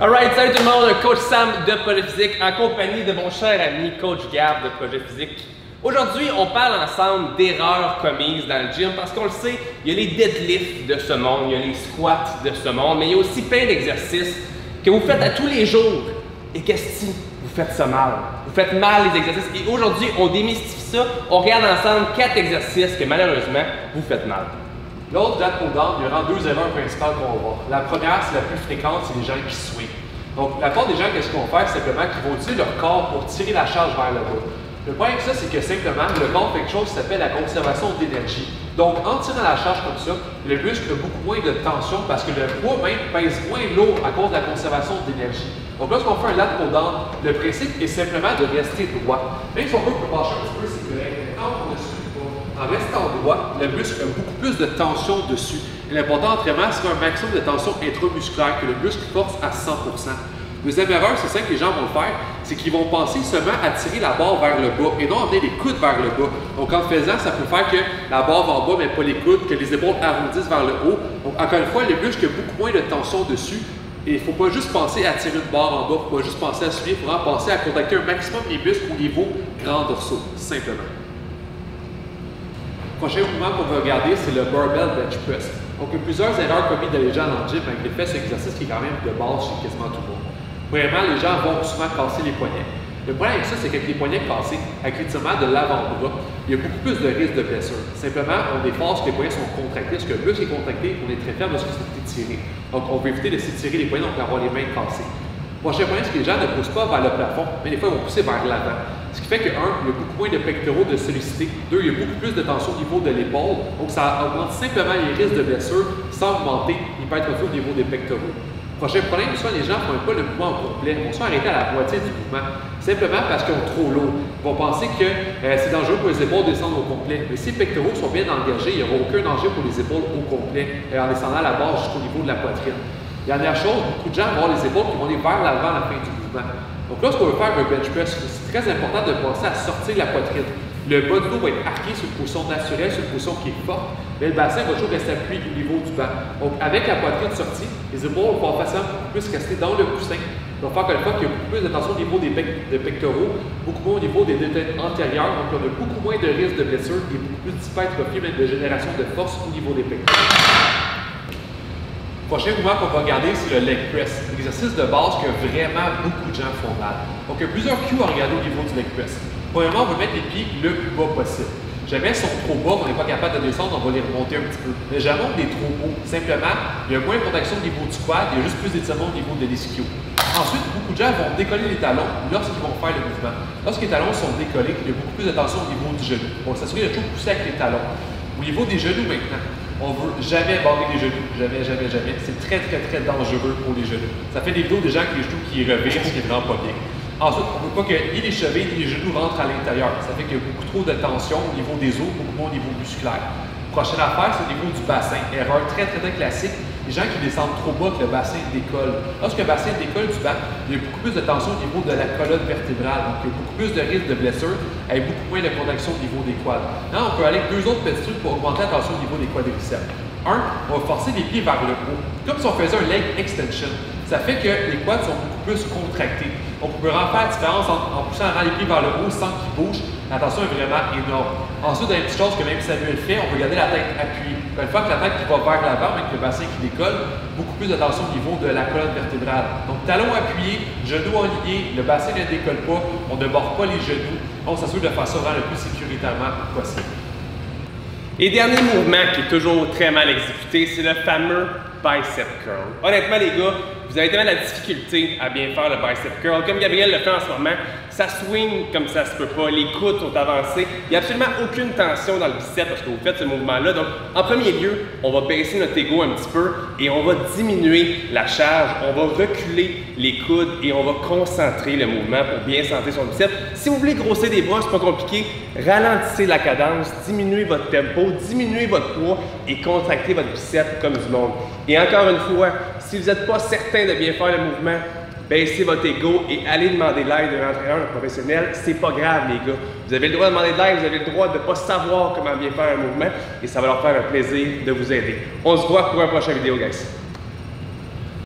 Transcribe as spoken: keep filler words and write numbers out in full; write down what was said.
Alright, salut tout le monde, coach Sam de Projet Physique en compagnie de mon cher ami coach Gav de Projet Physique. Aujourd'hui, on parle ensemble d'erreurs commises dans le gym parce qu'on le sait, il y a les deadlifts de ce monde, il y a les squats de ce monde, mais il y a aussi plein d'exercices que vous faites à tous les jours. Et qu'est-ce que vous faites ça mal? Vous faites mal les exercices et aujourd'hui, on démystifie ça, on regarde ensemble quatre exercices que malheureusement, vous faites mal. L'autre date pour date, il y aura deux erreurs principales qu'on va voir. La première, c'est la plus fréquente, c'est les gens qui swingent. Donc, la part des gens, qu'est-ce qu'on fait? C'est simplement qu'ils vont utiliser leur corps pour tirer la charge vers le haut. Le problème avec ça, c'est que simplement, le corps fait quelque chose qui s'appelle la conservation d'énergie. Donc, en tirant la charge comme ça, le muscle a beaucoup moins de tension parce que le poids même pèse moins lourd à cause de la conservation d'énergie. Donc, lorsqu'on fait un lat pour dente, le principe est simplement de rester droit. Même si on peut pencher un petit peu, c'est correct. En restant droit, le muscle a beaucoup plus de tension dessus. L'important entraînement, c'est un maximum de tension intramusculaire que le muscle force à cent pour cent. Deuxième erreur, c'est ça que les gens vont faire, c'est qu'ils vont penser seulement à tirer la barre vers le bas et non amener les coudes vers le bas. Donc en faisant, ça peut faire que la barre va en bas mais pas les coudes, que les épaules arrondissent vers le haut. Donc encore une fois, le muscle a beaucoup moins de tension dessus. Et il ne faut pas juste penser à tirer une barre en bas, il ne faut pas juste penser à suivre, il faut vraiment penser à contacter un maximum des muscles au niveau grand dorsaux, simplement. Le prochain mouvement qu'on va regarder, c'est le Barbell Bench Press. Donc, il y a plusieurs erreurs commises dans les gens dans le gym avec l'effet de cet exercice qui est quand même de base chez quasiment tout le monde. Premièrement, les gens vont souvent casser les poignets. Le problème avec ça, c'est qu'avec les poignets cassés, avec l'étirement de l'avant-bras, il y a beaucoup plus de risques de blessure. Simplement, on dépasse que les poignets sont contractés, parce que le muscle est contracté, on est très faible lorsque c'est étiré. Donc, on veut éviter de s'étirer les poignets, donc d'avoir les mains cassées. Le prochain point, c'est que les gens ne poussent pas vers le plafond, mais des fois, ils vont pousser vers l'avant. Ce qui fait que, un, il y a beaucoup moins de pectoraux de sollicité. Deux, il y a beaucoup plus de tension au niveau de l'épaule. Donc, ça augmente simplement les risques de blessure sans augmenter l'hypertrophie au niveau des pectoraux. Prochain problème, soit les gens ne font pas le mouvement au complet, ils vont soit arrêter à la moitié du mouvement, simplement parce qu'ils sont trop lourds. Ils vont penser que euh, c'est dangereux pour les épaules de descendre au complet. Mais si les pectoraux sont bien engagés, il n'y aura aucun danger pour les épaules au complet euh, en descendant à la barre jusqu'au niveau de la poitrine. La dernière chose, beaucoup de gens vont avoir les épaules qui vont aller vers l'avant à la fin du mouvement. Donc lorsqu'on veut faire un bench press, c'est très important de penser à sortir de la poitrine. Le bas du dos va être arqué sur une position naturelle, sur une position qui est forte, mais le bassin va toujours rester appuyé au niveau du banc. Donc avec la poitrine sortie, les épaules vont facilement plus rester dans le coussin. Donc faire qu'une fois qu'il y a beaucoup plus de tension au niveau des pe- de pectoraux, beaucoup moins au niveau des deux têtes antérieures, donc on a beaucoup moins de risques de blessure et beaucoup plus d'hypertrophie, même de génération de force au niveau des pectoraux. Le prochain mouvement qu'on va regarder, c'est le leg press, un exercice de base que vraiment beaucoup de gens font mal. Donc, il y a plusieurs cues à regarder au niveau du leg press. Premièrement, on va mettre les pieds le plus bas possible. Jamais ils sont trop bas, on n'est pas capable de descendre, on va les remonter un petit peu. Mais jamais on est trop haut. Simplement, il y a moins de contraction au niveau du quad, il y a juste plus d'étirement au niveau de l'ischio. Ensuite, beaucoup de gens vont décoller les talons lorsqu'ils vont faire le mouvement. Lorsque les talons sont décollés, il y a beaucoup plus de tension au niveau du genou. On s'assure de toujours pousser avec les talons. Au niveau des genoux maintenant, on ne veut jamais barrer les genoux, jamais, jamais, jamais. C'est très, très, très dangereux pour les genoux. Ça fait des vidéos des gens avec les genoux qui revirent, ce qui est vraiment pas bien. Ensuite, on ne veut pas que ni les chevilles ni les genoux rentrent à l'intérieur. Ça fait qu'il y a beaucoup trop de tension au niveau des os, beaucoup moins au niveau musculaire. Prochaine affaire, c'est au niveau du bassin. Erreur très, très, très classique. Les gens qui descendent trop bas, que le bassin décolle. Lorsque le bassin décolle du bas, il y a beaucoup plus de tension au niveau de la colonne vertébrale. Donc, il y a beaucoup plus de risques de blessure avec beaucoup moins de contraction au niveau des quads. Là, on peut aller avec deux autres petits trucs pour augmenter la tension au niveau des quadriceps. Un, on va forcer les pieds vers le haut, comme si on faisait un leg extension. Ça fait que les quads sont beaucoup plus contractés. On peut vraiment faire la différence en, en poussant les pieds vers le haut sans qu'ils bougent. La tension est vraiment énorme. Ensuite, il y a une petite chose que même Samuel fait, on peut garder la tête appuyée. Une fois que la tête qui va vers l'avant, avec le bassin qui décolle, beaucoup plus de tension au niveau de la colonne vertébrale. Donc, talon appuyé, genou enligné, le bassin ne décolle pas, on ne borde pas les genoux. On s'assure de faire ça vraiment le plus sécuritairement possible. Et dernier mouvement qui est toujours très mal exécuté, c'est le fameux bicep curl. Honnêtement, les gars, vous avez tellement la difficulté à bien faire le bicep curl. Comme Gabriel le fait en ce moment, ça swing comme ça se peut pas, les coudes sont avancés. Il n'y a absolument aucune tension dans le bicep parce que vous faites ce mouvement-là. Donc, en premier lieu, on va baisser notre ego un petit peu et on va diminuer la charge. On va reculer les coudes et on va concentrer le mouvement pour bien sentir son bicep. Si vous voulez grossir des bras, c'est pas compliqué. Ralentissez la cadence, diminuez votre tempo, diminuez votre poids et contractez votre bicep comme du monde. Et encore une fois, si vous n'êtes pas certain de bien faire le mouvement, baissez votre ego et allez demander l'aide d'un entraîneur, d'un professionnel. C'est pas grave, les gars. Vous avez le droit de demander de l'aide, vous avez le droit de ne pas savoir comment bien faire un mouvement et ça va leur faire un plaisir de vous aider. On se voit pour une prochaine vidéo, guys.